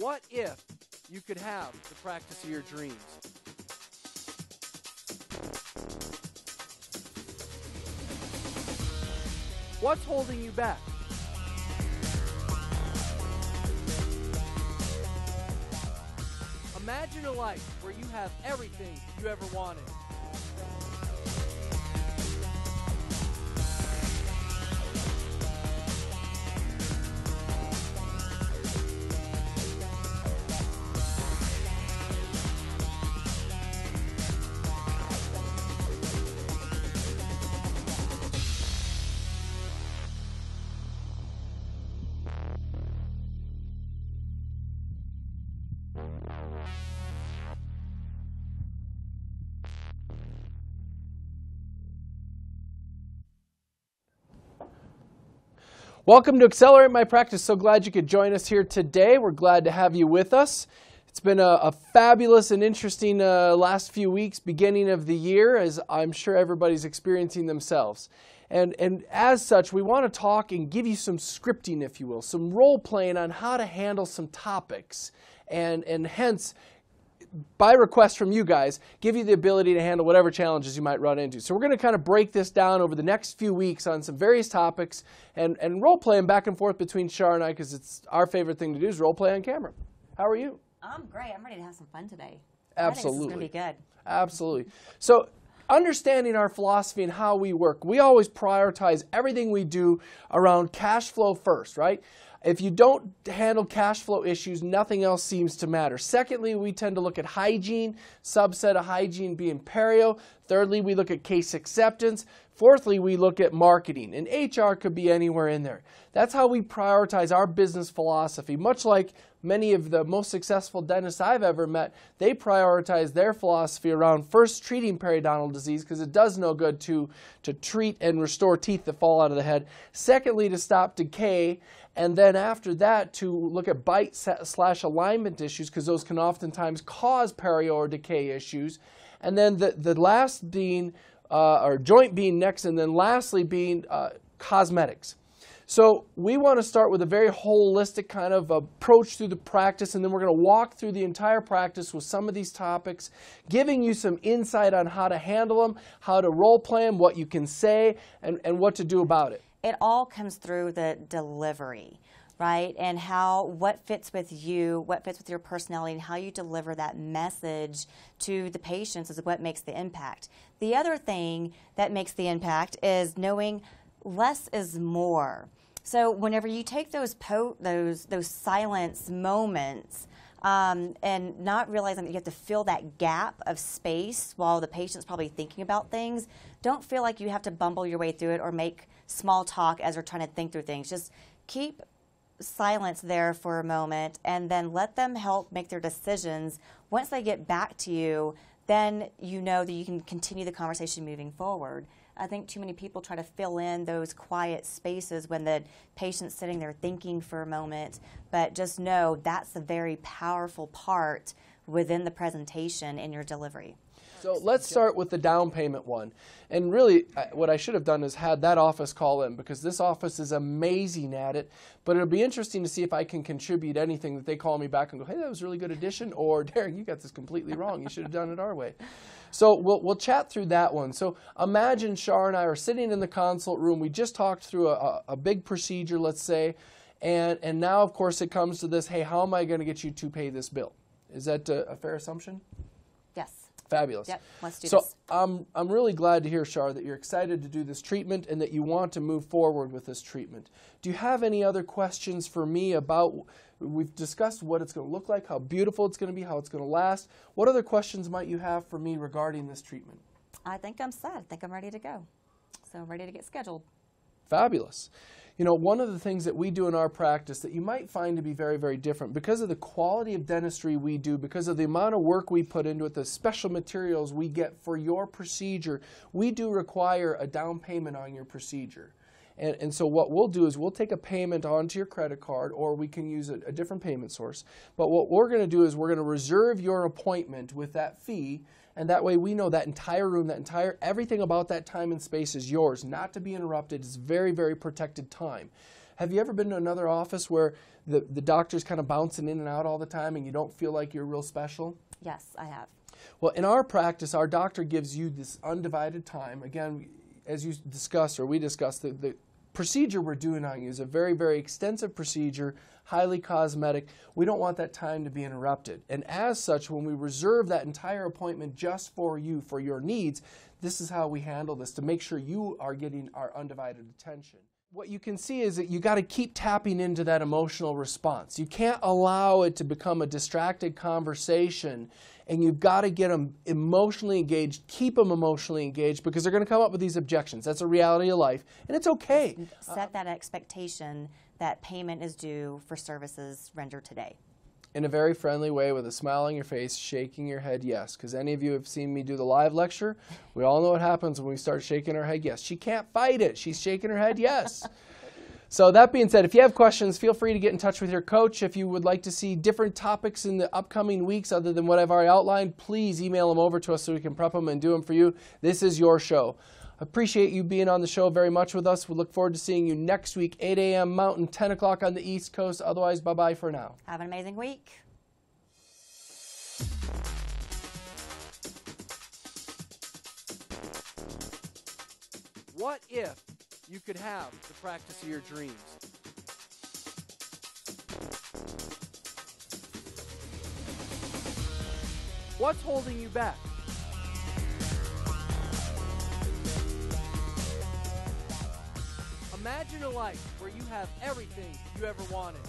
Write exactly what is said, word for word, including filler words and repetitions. What if you could have the practice of your dreams? What's holding you back? Imagine a life where you have everything you ever wanted. Welcome to Accelerate My Practice. So glad you could join us here today. We're glad to have you with us. It's been a, a fabulous and interesting uh, last few weeks, beginning of the year, as I'm sure everybody's experiencing themselves. And, and as such, we want to talk and give you some scripting, if you will, some role playing on how to handle some topics. And, and hence, by request from you guys, give you the ability to handle whatever challenges you might run into. So we're going to kind of break this down over the next few weeks on some various topics and, and role play them back and forth between Shar and I, because it's our favorite thing to do is role play on camera. How are you? I'm great. I'm ready to have some fun today. Absolutely. I think this is going to be good. Absolutely. So understanding our philosophy and how we work, we always prioritize everything we do around cash flow first, right? If you don't handle cash flow issues, nothing else seems to matter. Secondly, we tend to look at hygiene, subset of hygiene being perio. Thirdly, we look at case acceptance. Fourthly, we look at marketing, and H R could be anywhere in there. That's how we prioritize our business philosophy, much like many of the most successful dentists I've ever met. They prioritize their philosophy around first treating periodontal disease, because it does no good to, to treat and restore teeth that fall out of the head. Secondly, to stop decay, and then after that to look at bite slash alignment issues, because those can oftentimes cause perio or decay issues. And then the, the last being Uh, or joint being next, and then lastly being uh, cosmetics. So we want to start with a very holistic kind of approach through the practice, and then we're going to walk through the entire practice with some of these topics, giving you some insight on how to handle them, how to role play them, what you can say, and, and what to do about it. It all comes through the delivery, right? And how, what fits with you, what fits with your personality, and how you deliver that message to the patients is what makes the impact. The other thing that makes the impact is knowing less is more. So whenever you take those po those those silence moments um, and not realizing that you have to fill that gap of space while the patient's probably thinking about things, don't feel like you have to bumble your way through it or make small talk as you're trying to think through things. Just keep silence there for a moment, and then let them help make their decisions. Once they get back to you, then you know that you can continue the conversation moving forward. I think too many people try to fill in those quiet spaces when the patient's sitting there thinking for a moment, but just know that's a very powerful part within the presentation in your delivery. So let's start with the down payment one. And really, what I should have done is had that office call in, because this office is amazing at it. But it'll be interesting to see if I can contribute anything that they call me back and go, hey, that was a really good addition, or Darren, you got this completely wrong. You should have done it our way. So we'll, we'll chat through that one. So imagine Shar and I are sitting in the consult room. We just talked through a, a big procedure, let's say. And, and now, of course, it comes to this, hey, how am I going to get you to pay this bill? Is that a, a fair assumption? Yes. Fabulous. Yep, let's do so, this. So um, I'm really glad to hear, Shar, that you're excited to do this treatment and that you want to move forward with this treatment. Do you have any other questions for me about, we've discussed what it's going to look like, how beautiful it's going to be, how it's going to last. What other questions might you have for me regarding this treatment? I think I'm set. I think I'm ready to go. So I'm ready to get scheduled. Fabulous. You know, one of the things that we do in our practice that you might find to be very, very different, because of the quality of dentistry we do, because of the amount of work we put into it, the special materials we get for your procedure, we do require a down payment on your procedure. And, and so what we'll do is we'll take a payment onto your credit card, or we can use a, a different payment source. But what we're going to do is we're going to reserve your appointment with that fee, and that way we know that entire room, that entire, everything about that time and space is yours, not to be interrupted. It's very, very protected time. Have you ever been to another office where the, the doctor's kind of bouncing in and out all the time and you don't feel like you're real special? Yes, I have. Well, in our practice, our doctor gives you this undivided time. Again, as you discuss or we discussed, the, the procedure we're doing on you is a very, very extensive procedure, highly cosmetic. We don't want that time to be interrupted. And as such, when we reserve that entire appointment just for you, for your needs, this is how we handle this to make sure you are getting our undivided attention. What you can see is that you got to keep tapping into that emotional response. You can't allow it to become a distracted conversation, and you've got to get them emotionally engaged, keep them emotionally engaged, because they're going to come up with these objections. That's a reality of life, and it's okay. Set that expectation that payment is due for services rendered today. In a very friendly way, with a smile on your face, shaking your head yes. Because any of you have seen me do the live lecture, we all know what happens when we start shaking our head yes. She can't fight it. She's shaking her head yes. So that being said, if you have questions, feel free to get in touch with your coach. If you would like to see different topics in the upcoming weeks other than what I've already outlined, please email them over to us so we can prep them and do them for you. This is your show. Appreciate you being on the show very much with us. We look forward to seeing you next week, eight A M Mountain, ten o'clock on the East Coast. Otherwise, bye-bye for now. Have an amazing week. What if you could have the practice of your dreams? What's holding you back? Imagine a life where you have everything you ever wanted.